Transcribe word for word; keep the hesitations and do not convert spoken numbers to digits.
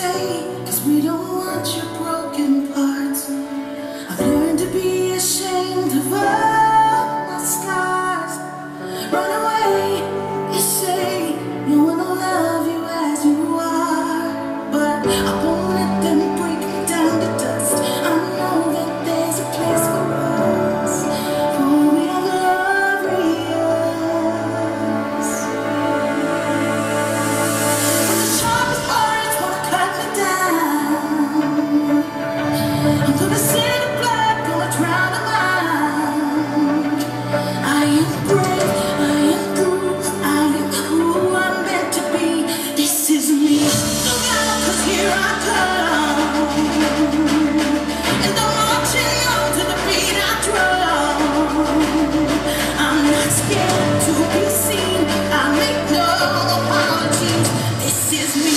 say, cause we don't want your broken parts. I've learned to be ashamed of all my scars. Run away, you say, no one will love you as you are. But I won't let them break me down to dust. I know that there's a place for us, for real love, reals. When the sharpest words wanna cut me down, I'm gonna sit in the blood, gonna drown the mind. I am brave, I am cool, I am who I'm meant to be. This is me. Look out, cause here I come. This is me.